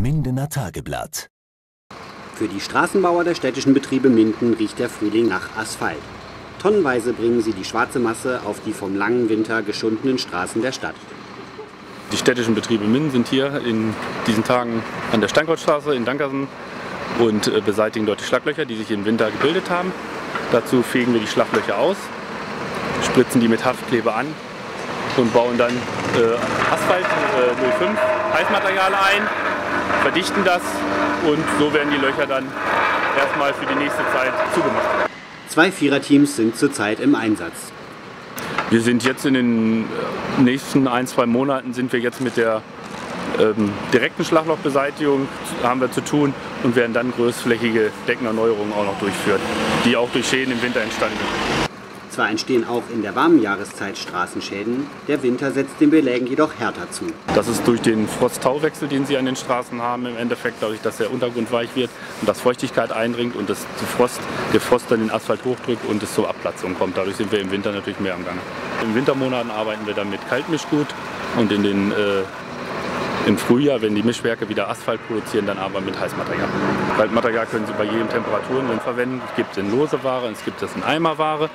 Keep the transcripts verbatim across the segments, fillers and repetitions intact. Mindener Tageblatt. Für die Straßenbauer der städtischen Betriebe Minden riecht der Frühling nach Asphalt. Tonnenweise bringen sie die schwarze Masse auf die vom langen Winter geschundenen Straßen der Stadt. Die städtischen Betriebe Minden sind hier in diesen Tagen an der Steinkreuzstraße in Dankersen und beseitigen dort die Schlaglöcher, die sich im Winter gebildet haben. Dazu fegen wir die Schlaglöcher aus, spritzen die mit Haftkleber an und bauen dann äh, Asphalt äh, null fünf Heißmaterial ein, verdichten das und so werden die Löcher dann erstmal für die nächste Zeit zugemacht. Zwei Viererteams sind zurzeit im Einsatz. Wir sind jetzt in den nächsten ein, zwei Monaten sind wir jetzt mit der ähm, direkten Schlaglochbeseitigung haben wir zu tun und werden dann größtflächige Deckenerneuerungen auch noch durchführen, die auch durch Schäden im Winter entstanden sind. Zwar entstehen auch in der warmen Jahreszeit Straßenschäden, der Winter setzt den Belägen jedoch härter zu. Das ist durch den Frost-Tau-Wechsel, den sie an den Straßen haben, im Endeffekt dadurch, dass der Untergrund weich wird und dass Feuchtigkeit eindringt und das Frost, der Frost dann den Asphalt hochdrückt und es zur Abplatzung kommt. Dadurch sind wir im Winter natürlich mehr am Gange. In Wintermonaten arbeiten wir dann mit Kaltmischgut und in den, äh, im Frühjahr, wenn die Mischwerke wieder Asphalt produzieren, dann arbeiten wir mit Heißmaterial. Kaltmaterial können sie bei jedem Temperaturen verwenden. Es gibt es in lose Ware, es gibt es in Eimerware.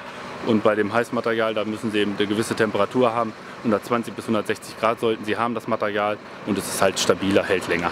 Und bei dem Heißmaterial, da müssen sie eben eine gewisse Temperatur haben. hundertzwanzig bis hundertsechzig Grad sollten sie haben, das Material. Und es ist halt stabiler, hält länger.